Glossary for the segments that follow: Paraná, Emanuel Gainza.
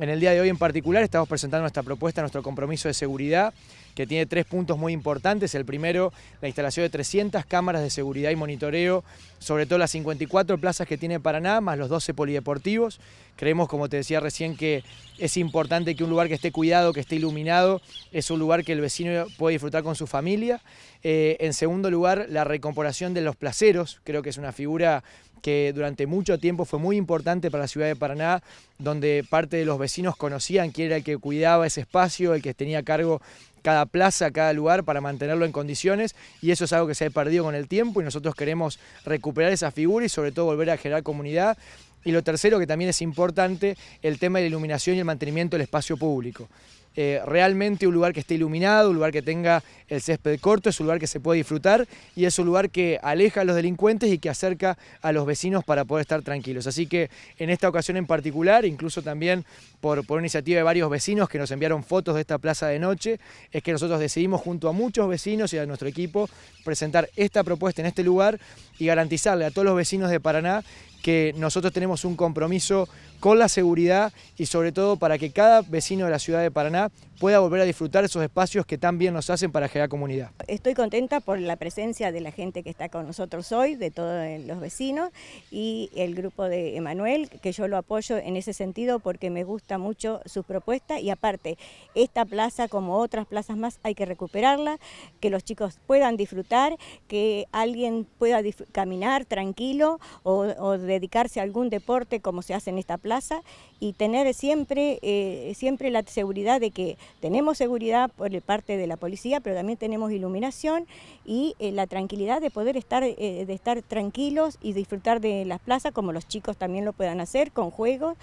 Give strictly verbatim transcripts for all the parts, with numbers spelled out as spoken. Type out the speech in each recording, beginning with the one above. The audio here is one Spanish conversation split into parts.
En el día de hoy en particular estamos presentando nuestra propuesta, nuestro compromiso de seguridad, que tiene tres puntos muy importantes. El primero, la instalación de trescientas cámaras de seguridad y monitoreo, sobre todo las cincuenta y cuatro plazas que tiene Paraná, más los doce polideportivos. Creemos, como te decía recién, que es importante que un lugar que esté cuidado, que esté iluminado, es un lugar que el vecino puede disfrutar con su familia. Eh, en segundo lugar, la reincorporación de los placeros. Creo que es una figura que durante mucho tiempo fue muy importante para la ciudad de Paraná, donde parte de los vecinos conocían quién era el que cuidaba ese espacio, el que tenía a cargo cada plaza, cada lugar, para mantenerlo en condiciones, y eso es algo que se ha perdido con el tiempo y nosotros queremos recuperar esa figura y sobre todo volver a generar comunidad. Y lo tercero, que también es importante, el tema de la iluminación y el mantenimiento del espacio público. Eh, realmente un lugar que esté iluminado, un lugar que tenga el césped corto, es un lugar que se puede disfrutar y es un lugar que aleja a los delincuentes y que acerca a los vecinos para poder estar tranquilos. Así que en esta ocasión en particular, incluso también por, por iniciativa de varios vecinos que nos enviaron fotos de esta plaza de noche, es que nosotros decidimos junto a muchos vecinos y a nuestro equipo presentar esta propuesta en este lugar y garantizarle a todos los vecinos de Paraná que nosotros tenemos un compromiso con la seguridad y sobre todo para que cada vecino de la ciudad de Paraná pueda volver a disfrutar esos espacios que tan bien nos hacen para generar comunidad. Estoy contenta por la presencia de la gente que está con nosotros hoy, de todos los vecinos y el grupo de Emanuel, que yo lo apoyo en ese sentido porque me gusta mucho su propuesta y aparte esta plaza, como otras plazas más, hay que recuperarla, que los chicos puedan disfrutar, que alguien pueda caminar tranquilo o, o dedicarse a algún deporte como se hace en esta plaza y tener siempre, eh, siempre la seguridad de que tenemos seguridad por parte de la policía, pero también tenemos iluminación y eh, la tranquilidad de poder estar, eh, de estar tranquilos y disfrutar de las plazas, como los chicos también lo puedan hacer, con juegos.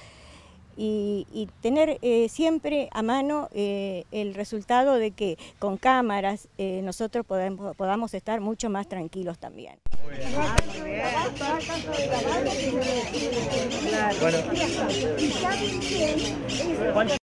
Y, y tener eh, siempre a mano eh, el resultado de que con cámaras eh, nosotros podamos, podamos estar mucho más tranquilos también. Muy bien. Muy bien. Claro. Bueno.